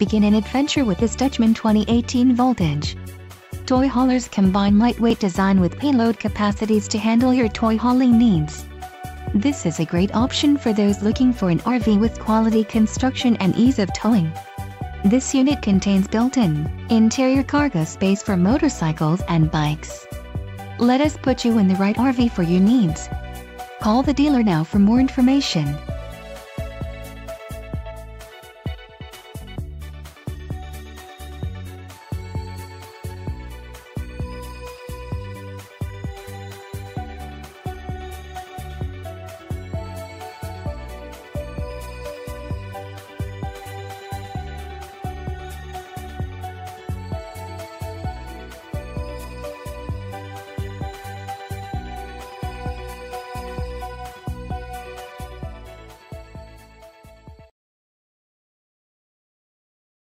Begin an adventure with this Dutchman 2018 Voltage. Toy haulers combine lightweight design with payload capacities to handle your toy hauling needs. This is a great option for those looking for an RV with quality construction and ease of towing. This unit contains built-in, interior cargo space for motorcycles and bikes. Let us put you in the right RV for your needs. Call the dealer now for more information.